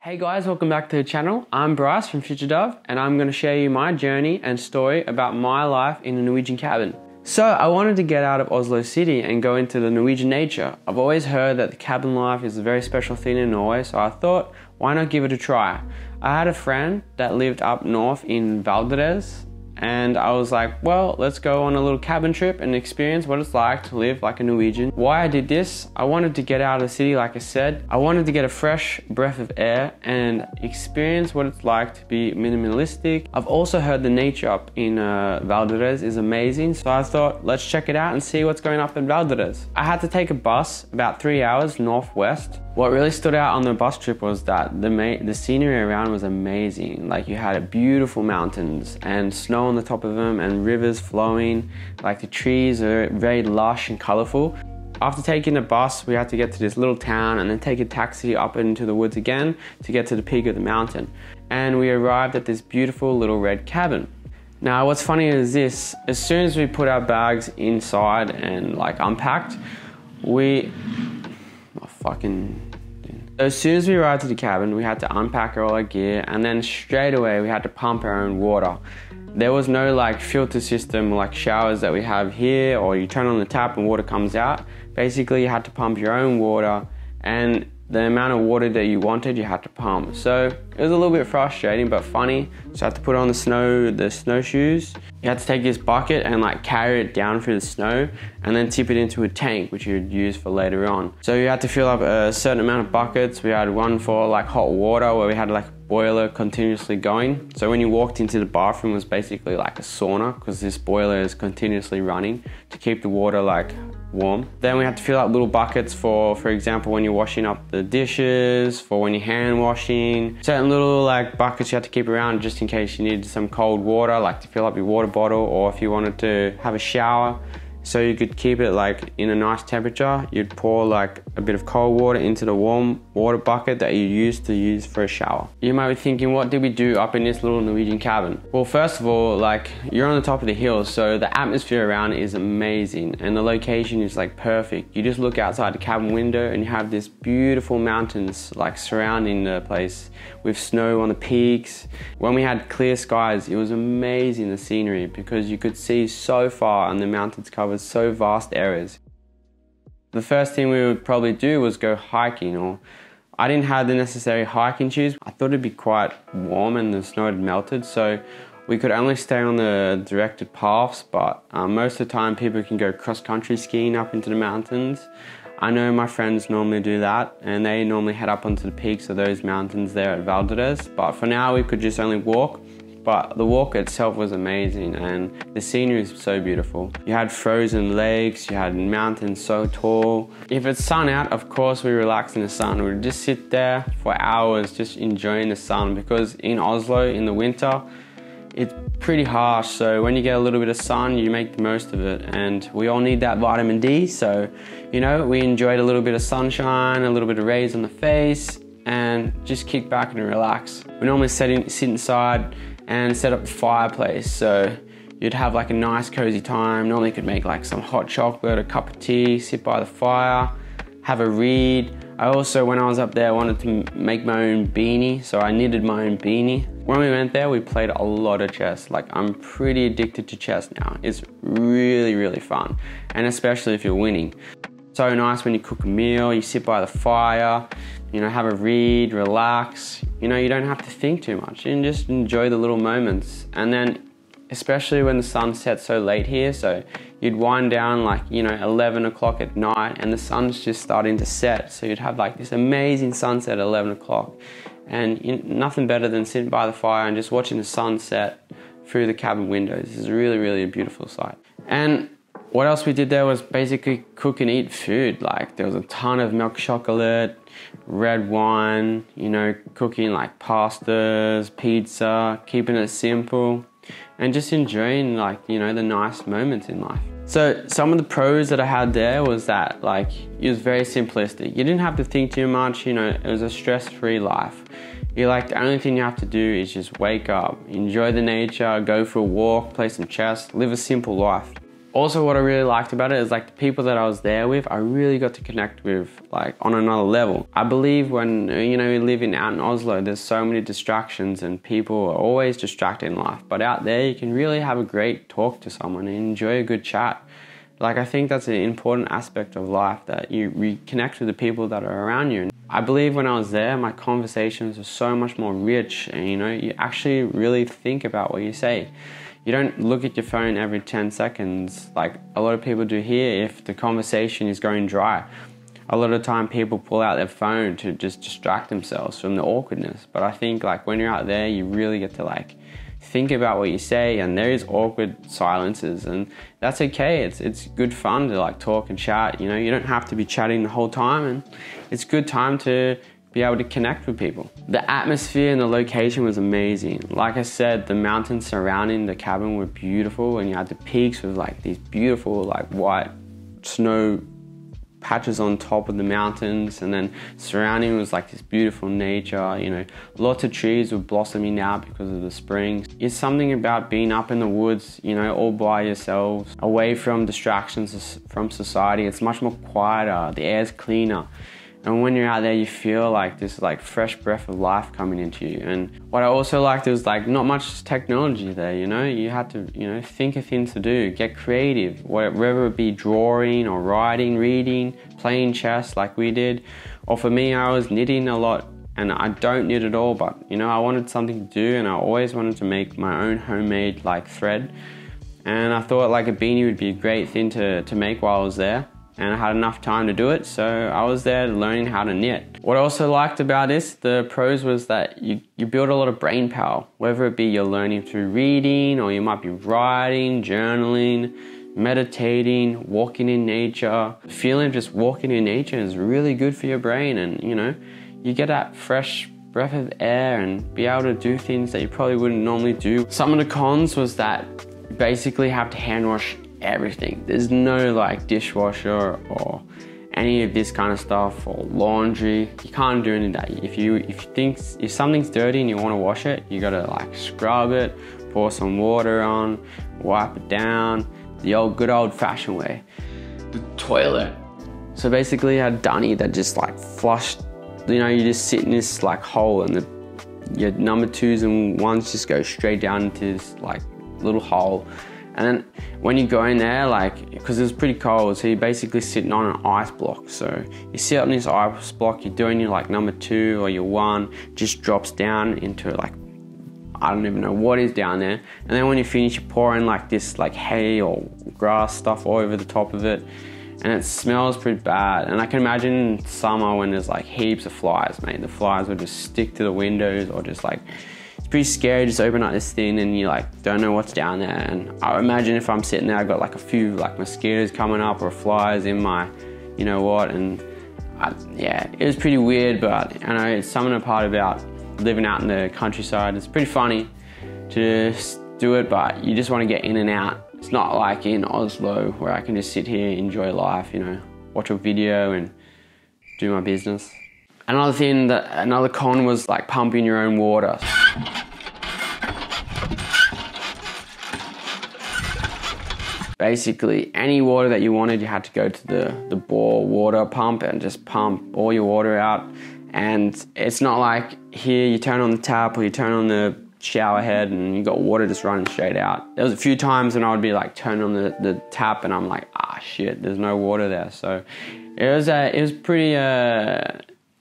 Hey guys, welcome back to the channel. I'm Bryce from Future Dove and I'm going to share you my journey and story about my life in a Norwegian cabin. So I wanted to get out of Oslo city and go into the Norwegian nature. I've always heard that the cabin life is a very special thing in Norway, so I thought why not give it a try. I had a friend that lived up north in Valdres and I was like, well, let's go on a little cabin trip and experience what it's like to live like a Norwegian. Why I did this, I wanted to get out of the city, like I said. I wanted to get a fresh breath of air and experience what it's like to be minimalistic. I've also heard the nature up in Valdres is amazing, so I thought, let's check it out and see what's going up in Valdres. I had to take a bus about 3 hours northwest. What really stood out on the bus trip was that the scenery around was amazing. Like, you had beautiful mountains and snow on the top of them and rivers flowing. Like, the trees are very lush and colorful. After taking the bus, we had to get to this little town and then take a taxi up into the woods again to get to the peak of the mountain. And we arrived at this beautiful little red cabin. Now, what's funny is this, as soon as we put our bags inside and like unpacked, as soon as we arrived at the cabin, we had to unpack all our gear and then straight away we had to pump our own water. There was no like filter system like showers that we have here, or you turn on the tap and water comes out. Basically, you had to pump your own water, and the amount of water that you wanted, you had to pump. So it was a little bit frustrating but funny. So I had to put on the snowshoes. You had to take this bucket and like carry it down through the snow and then tip it into a tank, which you'd use for later on. So you had to fill up a certain amount of buckets. We had one for like hot water where we had like a boiler continuously going. So when you walked into the bathroom, it was basically like a sauna because this boiler is continuously running to keep the water like warm. Then we had to fill up little buckets for example, when you're washing up the dishes, for when you're hand washing. Certain little like buckets you had to keep around just in case you needed some cold water, like to fill up your water bottle, or if you wanted to have a shower so you could keep it like in a nice temperature, you'd pour like a bit of cold water into the warm water bucket that you used to use for a shower. You might be thinking, what did we do up in this little Norwegian cabin? Well, first of all, like, you're on the top of the hill, so the atmosphere around is amazing and the location is like perfect. You just look outside the cabin window and you have this beautiful mountains like surrounding the place with snow on the peaks. When we had clear skies, it was amazing, the scenery, because you could see so far and the mountains covered so vast areas. The first thing we would probably do was go hiking, or I didn't have the necessary hiking shoes. I thought it'd be quite warm and the snow had melted, so we could only stay on the directed paths, but most of the time people can go cross-country skiing up into the mountains. I know my friends normally do that, and they normally head up onto the peaks of those mountains there at Valdres, but for now we could just only walk. But the walk itself was amazing and the scenery is so beautiful. You had frozen lakes, you had mountains so tall. If it's sun out, of course we relax in the sun. We'd just sit there for hours just enjoying the sun, because in Oslo in the winter, it's pretty harsh. So when you get a little bit of sun, you make the most of it. And we all need that vitamin D. So, you know, we enjoyed a little bit of sunshine, a little bit of rays on the face, and just kick back and relax. We normally sit inside and set up a fireplace, so you'd have like a nice cozy time. Normally could make like some hot chocolate, a cup of tea, sit by the fire, have a read. I also, when I was up there, wanted to make my own beanie, so I knitted my own beanie. When we went there, we played a lot of chess. Like, I'm pretty addicted to chess now. It's really, really fun, and especially if you're winning. So nice when you cook a meal, you sit by the fire, you know, have a read, relax. You know, you don't have to think too much. You can just enjoy the little moments. And then, especially when the sun sets so late here, so you'd wind down like, you know, 11 o'clock at night and the sun's just starting to set. So you'd have like this amazing sunset at 11 o'clock. And you know, nothing better than sitting by the fire and just watching the sunset through the cabin windows. This is really, really a beautiful sight. And what else we did there was basically cook and eat food. Like, there was a ton of milk chocolate, red wine, you know, cooking like pastas, pizza, keeping it simple, and just enjoying like, you know, the nice moments in life. So some of the pros that I had there was that like, it was very simplistic. You didn't have to think too much, you know, it was a stress-free life. You're like, the only thing you have to do is just wake up, enjoy the nature, go for a walk, play some chess, live a simple life. Also, what I really liked about it is like the people that I was there with, I really got to connect with like on another level. I believe when, you know, we live out in Oslo, there's so many distractions and people are always distracted in life. But out there, you can really have a great talk to someone and enjoy a good chat. Like, I think that's an important aspect of life, that you reconnect with the people that are around you. I believe when I was there, my conversations were so much more rich, and you know, you actually really think about what you say. You don't look at your phone every 10 seconds like a lot of people do here if the conversation is going dry. A lot of time people pull out their phone to just distract themselves from the awkwardness. But I think like when you're out there, you really get to like think about what you say, and there is awkward silences, and that's okay. It's good fun to like talk and chat, you know. You don't have to be chatting the whole time, and it's good time to be able to connect with people. The atmosphere and the location was amazing. Like I said, the mountains surrounding the cabin were beautiful, and you had the peaks with like these beautiful like white snow patches on top of the mountains, and then surrounding was like this beautiful nature, you know. Lots of trees were blossoming now because of the spring. It's something about being up in the woods, you know, all by yourselves, away from distractions from society. It's much more quieter, the air's cleaner. And when you're out there, you feel like this like fresh breath of life coming into you. And what I also liked was like not much technology there, you know. You had to, you know, think of things to do, get creative, whether it be drawing or writing, reading, playing chess like we did. Or for me, I was knitting a lot, and I don't knit at all, but you know, I wanted something to do, and I always wanted to make my own homemade like thread. And I thought like a beanie would be a great thing to make while I was there. And I had enough time to do it, so I was there learning how to knit. What I also liked about this, the pros, was that you build a lot of brain power, whether it be you're learning through reading, or you might be writing, journaling, meditating, walking in nature. The feeling of just walking in nature is really good for your brain, and you know, you get that fresh breath of air and be able to do things that you probably wouldn't normally do. Some of the cons was that you basically have to hand wash everything. There's no like dishwasher or any of this kind of stuff, or laundry. You can't do any of that. If something's dirty and you want to wash it, you gotta like scrub it, pour some water on, wipe it down, the good old fashioned way. The toilet. So basically you had a dunny that just like flushed, you know, you just sit in this like hole, and your number twos and ones just go straight down into this like little hole. And then when you go in there, like, because it was pretty cold, so you're basically sitting on an ice block. So you sit on this ice block, you're doing your like number two or your one, just drops down into like, I don't even know what is down there. And then when you finish, you pour in like this like hay or grass stuff all over the top of it. And it smells pretty bad. And I can imagine in summer when there's like heaps of flies, mate, the flies would just stick to the windows, or just like, pretty scary. Just open up this thing and you like don't know what's down there. And I imagine if I'm sitting there, I've got like a few like mosquitoes coming up, or flies in my, you know what, and yeah, it was pretty weird. But I know it's something apart about living out in the countryside. It's pretty funny to do it, but you just want to get in and out. It's not like in Oslo where I can just sit here, enjoy life, you know, watch a video and do my business. Another thing, another con was like pumping your own water. Basically, any water that you wanted, you had to go to the bore water pump and just pump all your water out. And it's not like here you turn on the tap or you turn on the shower head and you got water just running straight out. There was a few times when I would be like turning on the tap and I'm like, ah shit, there's no water there. So it was pretty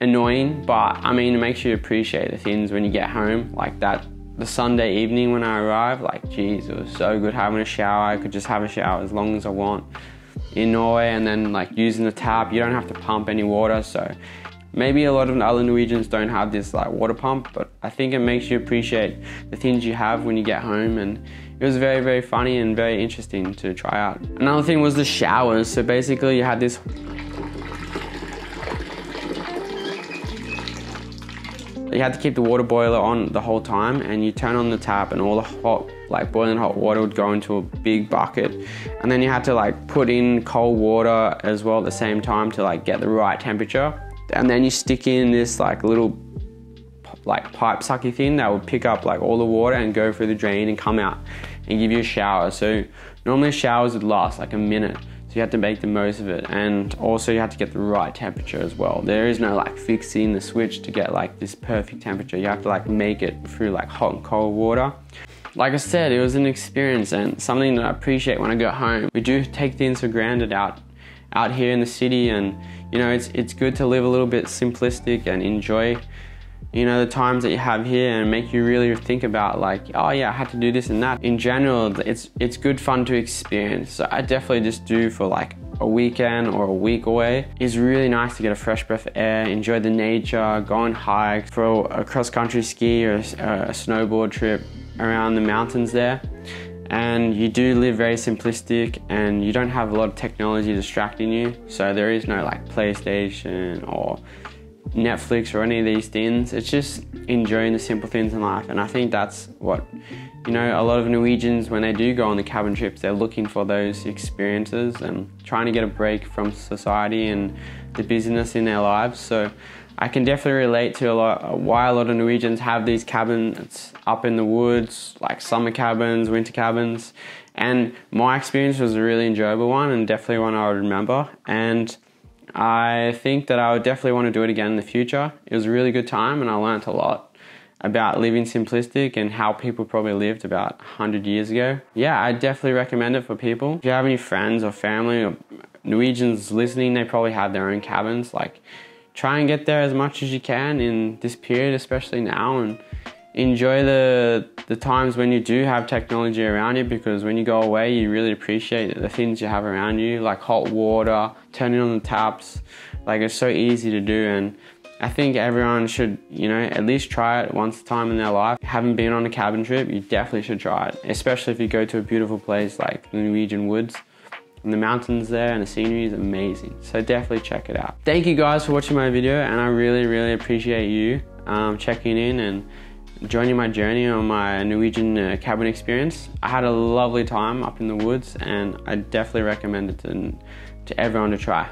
annoying, but I mean, it makes you appreciate the things when you get home. Like that, the Sunday evening when I arrived, like, geez, it was so good having a shower. I could just have a shower as long as I want in Norway, and then like using the tap, you don't have to pump any water. So maybe a lot of other Norwegians don't have this like water pump, but I think it makes you appreciate the things you have when you get home. And it was very, very funny and very interesting to try out. Another thing was the showers. So basically you had this you had to keep the water boiler on the whole time, and you turn on the tap and all the hot, like boiling hot water would go into a big bucket. And then you had to like put in cold water as well at the same time to like get the right temperature. And then you stick in this like little like pipe sucky thing that would pick up like all the water and go through the drain and come out. and give you a shower. So normally showers would last like a minute, so you have to make the most of it, and also you have to get the right temperature as well. There is no like fixing the switch to get like this perfect temperature. You have to like make it through like hot and cold water. Like I said, it was an experience and something that I appreciate when I go home. We do take things for granted out here in the city, and you know, it's good to live a little bit simplistic and enjoy, you know, the times that you have here, and make you really think about like, oh yeah, I had to do this and that. In general, it's good fun to experience. So I definitely just do for like a weekend or a week away. It's really nice to get a fresh breath of air, enjoy the nature, go on hike, throw a cross-country ski or a snowboard trip around the mountains there. And you do live very simplistic, and you don't have a lot of technology distracting you. So there is no like PlayStation or Netflix or any of these things. It's just enjoying the simple things in life, and I think that's what, you know, a lot of Norwegians, when they do go on the cabin trips, they're looking for those experiences and trying to get a break from society and the busyness in their lives. So I can definitely relate to why a lot of Norwegians have these cabins up in the woods, like summer cabins, winter cabins. And my experience was a really enjoyable one, and definitely one I would remember. And I think that I would definitely want to do it again in the future. It was a really good time, and I learnt a lot about living simplistic and how people probably lived about 100 years ago. Yeah, I definitely recommend it for people. If you have any friends or family or Norwegians listening, they probably have their own cabins. Like, try and get there as much as you can in this period, especially now, and enjoy the times when you do have technology around you, because when you go away, you really appreciate the things you have around you, like hot water, turning on the taps. Like, it's so easy to do, and I think everyone should, you know, at least try it once a time in their life. Haven't been on a cabin trip, you definitely should try it, especially if you go to a beautiful place like the Norwegian woods. And the mountains there and the scenery is amazing, so definitely check it out. Thank you guys for watching my video, and I really appreciate you checking in and joining my journey on my Norwegian cabin experience. I had a lovely time up in the woods, and I definitely recommend it to everyone to try.